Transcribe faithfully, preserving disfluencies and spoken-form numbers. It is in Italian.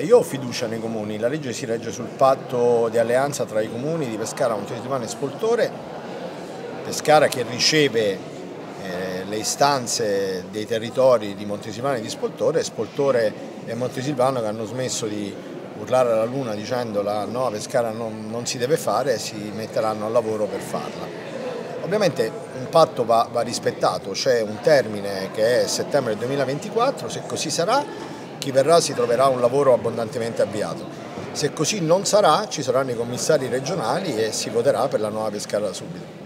Io ho fiducia nei comuni, la legge si regge sul patto di alleanza tra i comuni di Pescara, Montesumano e Spoltore. Pescara che riceve eh, le istanze dei territori di Montesumano e di Spoltore, Spoltore e Montesilvano che hanno smesso di urlare alla luna dicendo la Nuova Pescara non, non si deve fare, si metteranno al lavoro per farla. Ovviamente un patto va, va rispettato, c'è un termine che è settembre duemilaventiquattro, se così sarà chi verrà si troverà un lavoro abbondantemente avviato. Se così non sarà, ci saranno i commissari regionali e si voterà per la Nuova Pescara subito.